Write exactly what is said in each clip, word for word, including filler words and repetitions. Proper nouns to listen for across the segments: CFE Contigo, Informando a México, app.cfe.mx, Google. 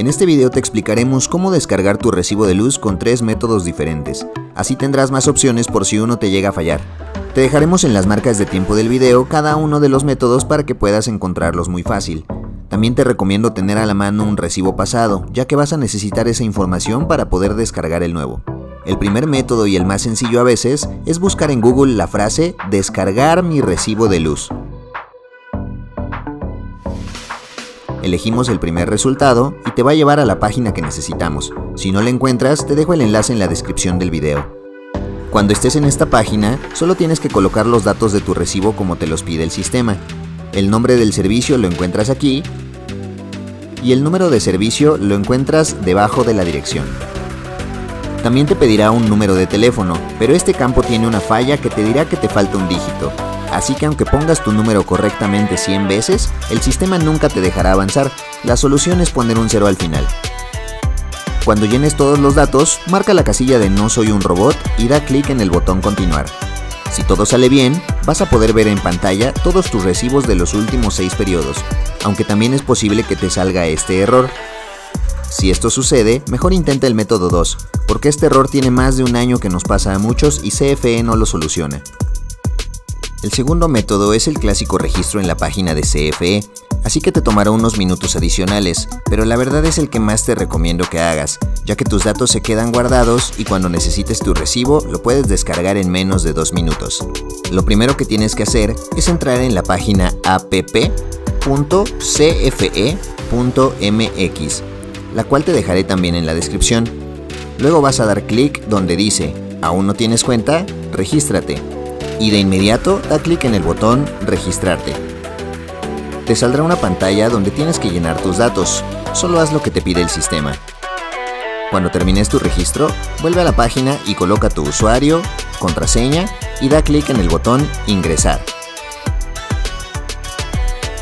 En este video te explicaremos cómo descargar tu recibo de luz con tres métodos diferentes, así tendrás más opciones por si uno te llega a fallar. Te dejaremos en las marcas de tiempo del video cada uno de los métodos para que puedas encontrarlos muy fácil. También te recomiendo tener a la mano un recibo pasado, ya que vas a necesitar esa información para poder descargar el nuevo. El primer método y el más sencillo a veces es buscar en Google la frase "descargar mi recibo de luz". Elegimos el primer resultado y te va a llevar a la página que necesitamos. Si no la encuentras, te dejo el enlace en la descripción del video. Cuando estés en esta página, solo tienes que colocar los datos de tu recibo como te los pide el sistema. El nombre del servicio lo encuentras aquí y el número de servicio lo encuentras debajo de la dirección. También te pedirá un número de teléfono, pero este campo tiene una falla que te dirá que te falta un dígito. Así que aunque pongas tu número correctamente cien veces, el sistema nunca te dejará avanzar. La solución es poner un cero al final. Cuando llenes todos los datos, marca la casilla de "No soy un robot" y da clic en el botón "Continuar". Si todo sale bien, vas a poder ver en pantalla todos tus recibos de los últimos seis periodos, aunque también es posible que te salga este error. Si esto sucede, mejor intenta el método dos, porque este error tiene más de un año que nos pasa a muchos y C F E no lo soluciona. El segundo método es el clásico registro en la página de C F E, así que te tomará unos minutos adicionales, pero la verdad es el que más te recomiendo que hagas, ya que tus datos se quedan guardados y cuando necesites tu recibo lo puedes descargar en menos de dos minutos. Lo primero que tienes que hacer es entrar en la página app punto c f e punto m x, la cual te dejaré también en la descripción. Luego vas a dar clic donde dice "¿Aún no tienes cuenta? Regístrate", y de inmediato da clic en el botón "Registrarte". Te saldrá una pantalla donde tienes que llenar tus datos. Solo haz lo que te pide el sistema. Cuando termines tu registro, vuelve a la página y coloca tu usuario, contraseña y da clic en el botón "Ingresar".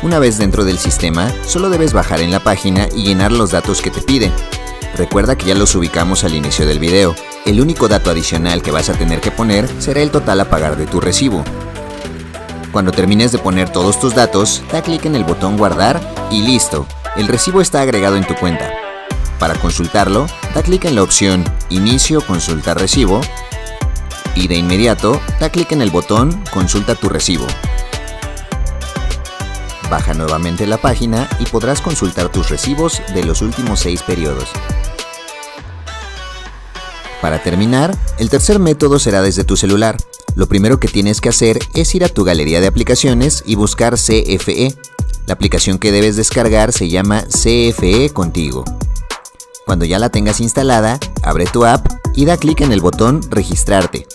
Una vez dentro del sistema, solo debes bajar en la página y llenar los datos que te pide. Recuerda que ya los ubicamos al inicio del video. El único dato adicional que vas a tener que poner será el total a pagar de tu recibo. Cuando termines de poner todos tus datos, da clic en el botón "Guardar" y listo, el recibo está agregado en tu cuenta. Para consultarlo, da clic en la opción "Inicio consulta recibo" y de inmediato da clic en el botón "Consulta tu recibo". Baja nuevamente la página y podrás consultar tus recibos de los últimos seis periodos. Para terminar, el tercer método será desde tu celular. Lo primero que tienes que hacer es ir a tu galería de aplicaciones y buscar C F E. La aplicación que debes descargar se llama C F E Contigo. Cuando ya la tengas instalada, abre tu app y da clic en el botón "Registrarte".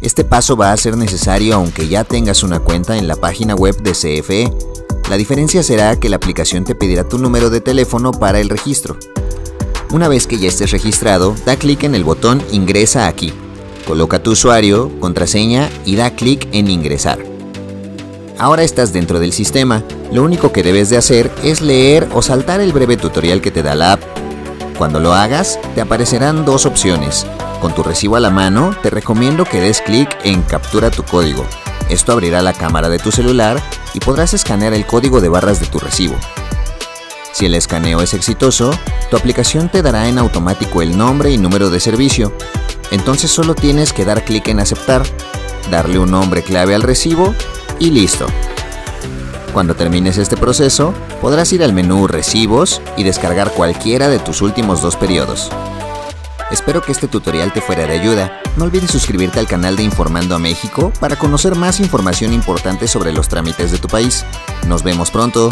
Este paso va a ser necesario aunque ya tengas una cuenta en la página web de C F E. La diferencia será que la aplicación te pedirá tu número de teléfono para el registro. Una vez que ya estés registrado, da clic en el botón "Ingresa aquí". Coloca tu usuario, contraseña y da clic en "Ingresar". Ahora estás dentro del sistema. Lo único que debes de hacer es leer o saltar el breve tutorial que te da la app. Cuando lo hagas, te aparecerán dos opciones. Con tu recibo a la mano, te recomiendo que des clic en "Captura tu código". Esto abrirá la cámara de tu celular y podrás escanear el código de barras de tu recibo. Si el escaneo es exitoso, tu aplicación te dará en automático el nombre y número de servicio. Entonces solo tienes que dar clic en "Aceptar", darle un nombre clave al recibo y listo. Cuando termines este proceso, podrás ir al menú "Recibos" y descargar cualquiera de tus últimos dos periodos. Espero que este tutorial te fuera de ayuda. No olvides suscribirte al canal de Informando a México para conocer más información importante sobre los trámites de tu país. Nos vemos pronto.